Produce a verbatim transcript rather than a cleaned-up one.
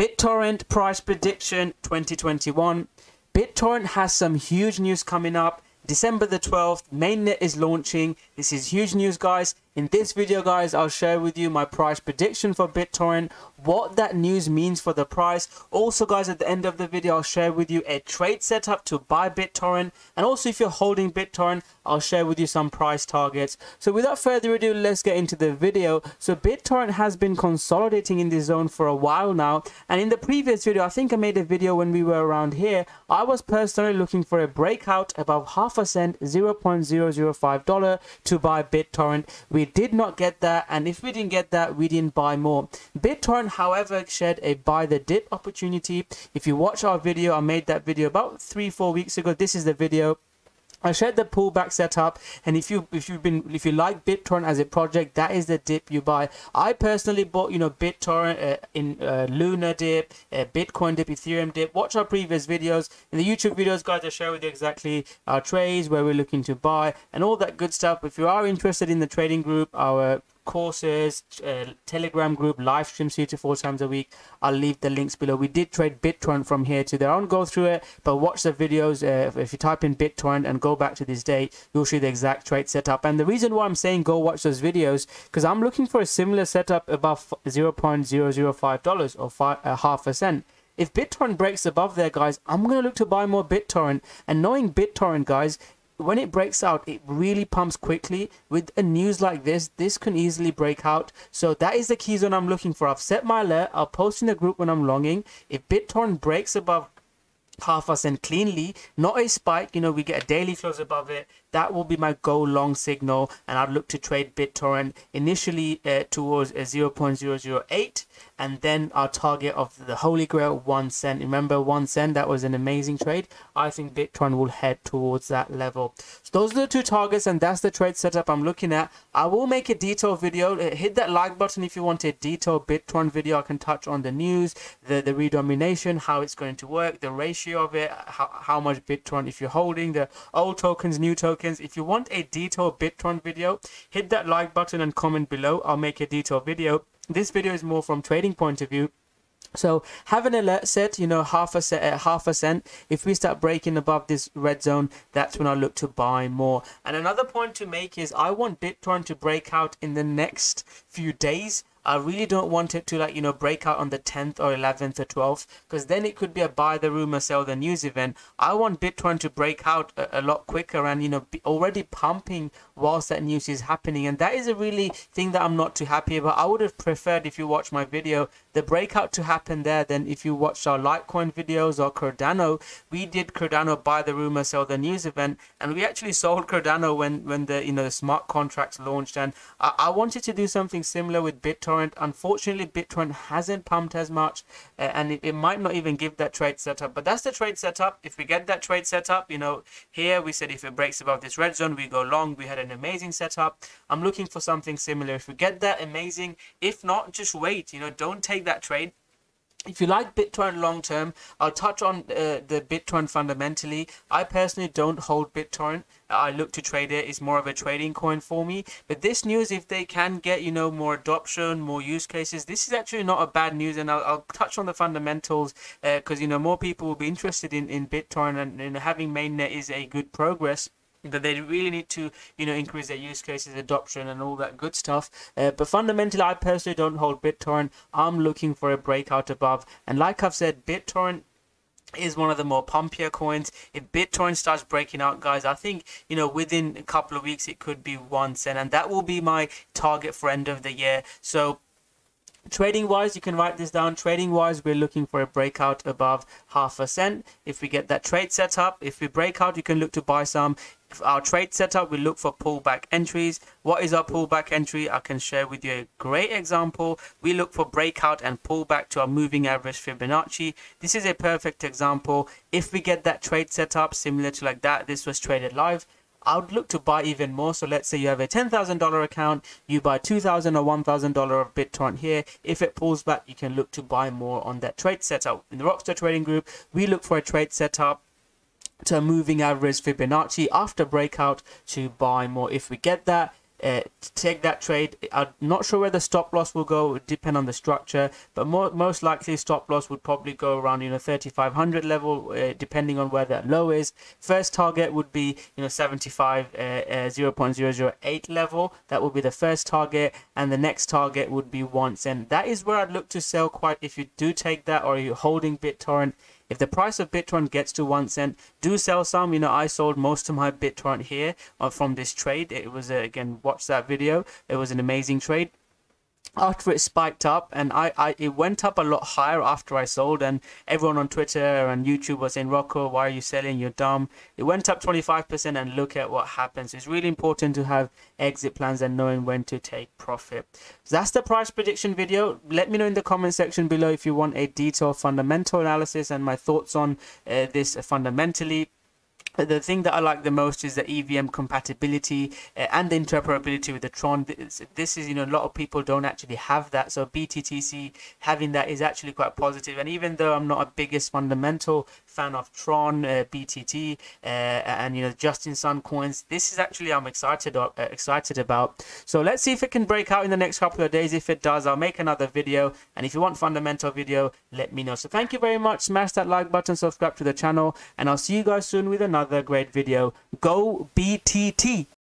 BitTorrent price prediction twenty twenty-one. BitTorrent has some huge news coming up. December the twelfth, mainnet is launching. This is huge news, guys. In this video, guys, I'll share with you my price prediction for BitTorrent, what that news means for the price. Also, guys, at the end of the video, I'll share with you a trade setup to buy BitTorrent. And also, if you're holding BitTorrent, I'll share with you some price targets. So without further ado, let's get into the video. So BitTorrent has been consolidating in this zone for a while now. And in the previous video, I think I made a video when we were around here. I was personally looking for a breakout above half a cent, zero point zero zero five dollars, to buy BitTorrent. We did not get that, and if we didn't get that, we didn't buy more. BitTorrent, however, shared a buy the dip opportunity. If you watch our video, I made that video about three, four weeks ago. This is the video. I shared the pullback setup, and if you if you've been if you like BitTorrent as a project, that is the dip you buy. I personally bought, you know, BitTorrent uh, in uh, Luna dip, uh, Bitcoin dip, Ethereum dip. Watch our previous videos in the YouTube videos, guys. I share with you exactly our trades, where we're looking to buy, and all that good stuff. If you are interested in the trading group, our courses, uh, Telegram group, live streams two to four times a week, I'll leave the links below. We did trade BitTorrent from here to there. I won't go through it, but watch the videos. Uh, if, if you type in BitTorrent and go back to this day, you'll see the exact trade setup. And the reason why I'm saying go watch those videos, because I'm looking for a similar setup above zero point zero zero five dollars or five, uh, half a cent. If BitTorrent breaks above there, guys, I'm going to look to buy more BitTorrent. And knowing BitTorrent, guys, when it breaks out, it really pumps quickly. With a news like this, this can easily break out. So that is the key zone I'm looking for. I've set my alert. I'll post in the group when I'm longing. If BitTorrent breaks above half a cent cleanly, not a spike, you know, we get a daily close above it, that will be my go long signal, and I'd look to trade BitTorrent initially uh, towards a zero point zero zero eight, and then our target of the holy grail, one cent. Remember one cent? That was an amazing trade. I think BitTorrent will head towards that level. So those are the two targets, and that's the trade setup I'm looking at. I will make a detailed video. Hit that like button if you want a detailed BitTorrent video. I can touch on the news, the, the redomination, how it's going to work, the ratio of it, how, how much BitTorrent, if you're holding the old tokens, new tokens. If you want a detailed BitTorrent video, hit that like button and comment below. I'll make a detailed video. This video is more from trading point of view. So have an alert set, you know, half a set, uh, half a cent. If we start breaking above this red zone, that's when I look to buy more. And another point to make is I want BitTorrent to break out in the next few days. I really don't want it to, like, you know, break out on the tenth or eleventh or twelfth, because then it could be a buy the rumor, sell the news event. I want BitTorrent to break out a, a lot quicker and, you know, be already pumping whilst that news is happening. And that is a really thing that I'm not too happy about. I would have preferred, if you watch my video, the breakout to happen there. Then if you watched our Litecoin videos or Cardano, we did Cardano buy the rumor, sell the news event, and we actually sold Cardano when, when the, you know, the smart contracts launched. And I, I wanted to do something similar with BitTorrent. Unfortunately, BitTorrent hasn't pumped as much, uh, and it, it might not even give that trade setup. But that's the trade setup. If we get that trade setup, you know, here we said if it breaks above this red zone, we go long. We had an amazing setup. I'm looking for something similar. If we get that, amazing. If not, just wait. You know, don't take that trade. If you like BitTorrent long term, I'll touch on uh, the BitTorrent fundamentally. I personally don't hold BitTorrent. I look to trade it. It's more of a trading coin for me. But this news, if they can get, you know, more adoption, more use cases, this is actually not a bad news. And I'll, I'll touch on the fundamentals because, uh, you know, more people will be interested in, in BitTorrent, and, and having mainnet is a good progress. That they really need to, you know, increase their use cases, adoption, and all that good stuff. Uh, but fundamentally, I personally don't hold BitTorrent. I'm looking for a breakout above. And like I've said, BitTorrent is one of the more pumpier coins. If BitTorrent starts breaking out, guys, I think, you know, within a couple of weeks, it could be one cent. And that will be my target for end of the year. So trading wise, you can write this down. Trading wise, we're looking for a breakout above half a cent. If we get that trade set up, if we break out, you can look to buy some. If our trade setup, we look for pullback entries. What is our pullback entry? I can share with you a great example. We look for breakout and pullback to our moving average Fibonacci. This is a perfect example. If we get that trade setup similar to like that, this was traded live, I would look to buy even more. So let's say you have a ten thousand dollar account, you buy two thousand dollars or one thousand dollars of BitTorrent here. If it pulls back, you can look to buy more on that trade setup. In the Rockstar Trading Group, we look for a trade setup to a moving average Fibonacci after breakout to buy more. If we get that, uh, to take that trade. I'm not sure where the stop loss will go. It would depend on the structure, but more, most likely stop loss would probably go around, you know, thirty-five hundred level, uh, depending on where that low is. First target would be, you know, seventy-five, zero point zero zero eight level. That would be the first target, and the next target would be one cent. That is where I'd look to sell quite if you do take that, or you're holding BitTorrent. If the price of BitTorrent gets to one cent, do sell some. You know, I sold most of my BitTorrent here from this trade. It was, uh, again, watch that video. It was an amazing trade. After it spiked up, and I, I it went up a lot higher after I sold, and everyone on Twitter and YouTube was saying, Rocco, why are you selling, you're dumb. It went up twenty-five percent, and look at what happens. It's really important to have exit plans and knowing when to take profit. So that's the price prediction video. Let me know in the comment section below if you want a detailed fundamental analysis and my thoughts on uh, this fundamentally. The thing that I like the most is the E V M compatibility uh, and the interoperability with the Tron. This, this is, you know, a lot of people don't actually have that. So B T T C having that is actually quite positive. And even though I'm not a biggest fundamental fan of Tron, uh, B T T, uh, and, you know, Justin Sun coins, this is actually I'm excited uh, excited about. So let's see if it can break out in the next couple of days. If it does, I'll make another video. And if you want fundamental video, let me know. So thank you very much. Smash that like button, subscribe to the channel, and I'll see you guys soon with another great video. Go B T T.